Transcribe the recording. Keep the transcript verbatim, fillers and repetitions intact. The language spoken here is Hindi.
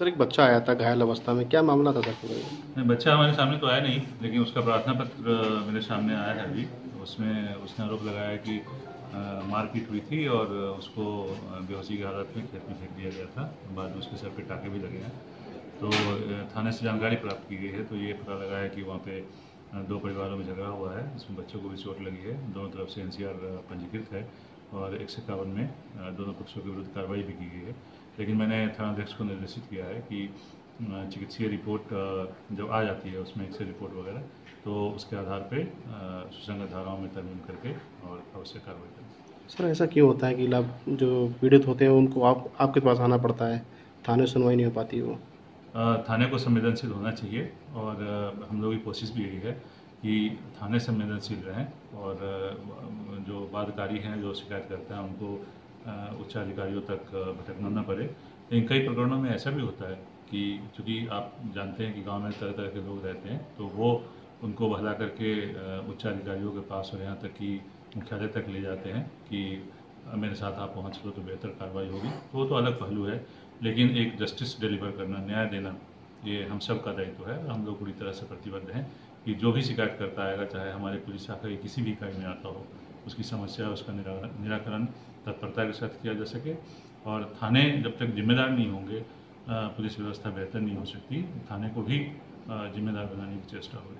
सर एक बच्चा आया था घायल अवस्था में, क्या मामला था सर? नहीं, बच्चा हमारे सामने तो आया नहीं, लेकिन उसका प्रार्थना पत्र मेरे सामने आया है अभी। उसमें उसने आरोप लगाया कि मारपीट हुई थी और उसको बेहोशी की हालत में खेत में फेंक दिया गया था। बाद में उसके सर पे टाँके भी लगे हैं, तो थाने से जानकारी प्राप्त की गई है। तो ये पता लगा है कि वहाँ पे दो परिवारों में झगड़ा हुआ है, इसमें बच्चों को भी चोट लगी है। दोनों तरफ से एन सी आर पंजीकृत है और एक सौ इक्यावन में दोनों पक्षों के विरुद्ध कार्रवाई भी की गई है। लेकिन मैंने थानाध्यक्ष को निर्देशित किया है कि चिकित्सीय रिपोर्ट जब आ जाती है, उसमें एक्सरे रिपोर्ट वगैरह, तो उसके आधार पे सुसंगत धाराओं में तरमीम करके और आवश्यक कार्रवाई करें। सर ऐसा क्यों होता है कि लाभ जो पीड़ित होते हैं उनको आप आपके पास आना पड़ता है, थाने सुनवाई नहीं हो पाती? वो थाने को संवेदनशील होना चाहिए और हम लोगों की कोशिश भी यही है कि थाने संवेदनशील रहें और जो बादकारी हैं, जो शिकायत करते हैं, उनको उच्च अधिकारियों तक भटकना न पड़े। लेकिन कई प्रकरणों में ऐसा भी होता है कि चूँकि आप जानते हैं कि गांव में तरह तरह के लोग रहते हैं, तो वो उनको बहला करके उच्च अधिकारियों के पास और यहाँ तक कि मुख्यालय तक ले जाते हैं कि मेरे साथ आप पहुँच लो तो बेहतर कार्रवाई होगी। तो वो तो अलग पहलू है, लेकिन एक जस्टिस डिलीवर करना, न्याय देना, ये हम सब का दायित्व है। हम लोग पूरी तरह से प्रतिबद्ध हैं कि जो भी शिकायत करता आएगा, चाहे हमारे पुलिस शाखा की किसी भी इकाई में आता हो, उसकी समस्या उसका निराकरण तत्परता के साथ किया जा सके। और थाने जब तक जिम्मेदार नहीं होंगे, पुलिस व्यवस्था बेहतर नहीं हो सकती। थाने को भी जिम्मेदार बनाने की चेष्टा हो रही है।